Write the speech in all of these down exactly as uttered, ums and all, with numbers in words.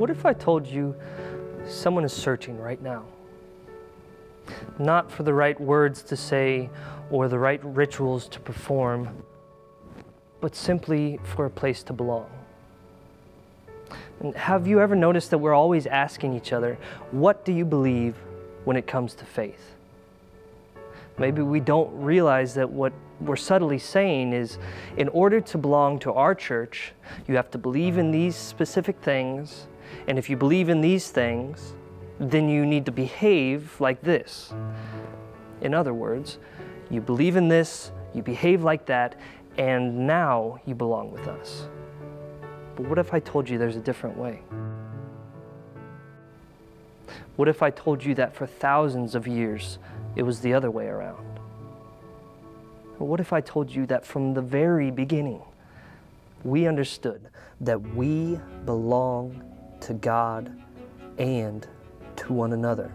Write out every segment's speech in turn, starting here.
What if I told you someone is searching right now? Not for the right words to say or the right rituals to perform, but simply for a place to belong. And have you ever noticed that we're always asking each other, what do you believe when it comes to faith? Maybe we don't realize that what we're subtly saying is, in order to belong to our church, you have to believe in these specific things, and if you believe in these things, then you need to behave like this. In other words, you believe in this, you behave like that, and now you belong with us. But what if I told you there's a different way? What if I told you that for thousands of years, it was the other way around? What if I told you that from the very beginning, we understood that we belong to God and to one another?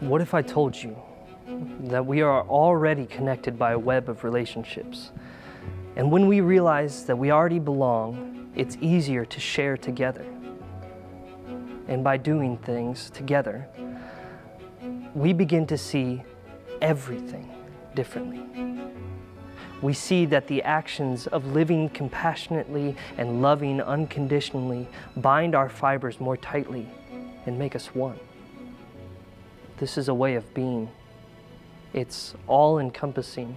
What if I told you that we are already connected by a web of relationships? And when we realize that we already belong, it's easier to share together. And by doing things together, we begin to see everything differently. We see that the actions of living compassionately and loving unconditionally bind our fibers more tightly and make us one. This is a way of being. It's all-encompassing,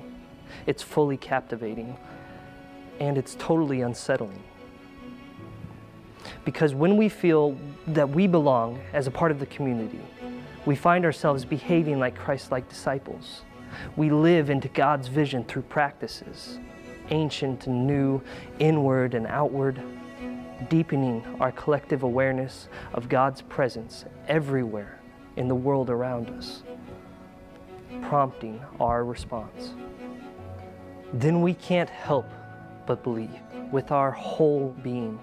it's fully captivating, and it's totally unsettling. Because when we feel that we belong as a part of the community, we find ourselves behaving like Christ-like disciples. We live into God's vision through practices, ancient and new, inward and outward, deepening our collective awareness of God's presence everywhere in the world around us, prompting our response. Then we can't help but believe with our whole being.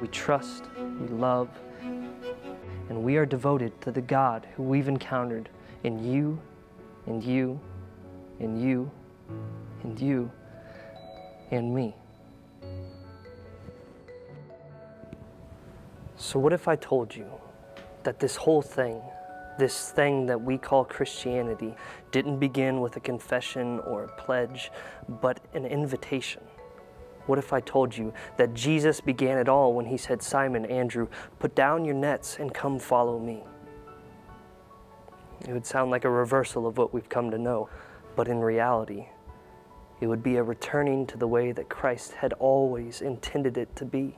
We trust, we love, and we are devoted to the God who we've encountered in you, and you, and you, and you, and me. So what if I told you that this whole thing, this thing that we call Christianity, didn't begin with a confession or a pledge, but an invitation? What if I told you that Jesus began it all when he said, Simon, Andrew, put down your nets and come follow me? It would sound like a reversal of what we've come to know, but in reality, it would be a returning to the way that Christ had always intended it to be.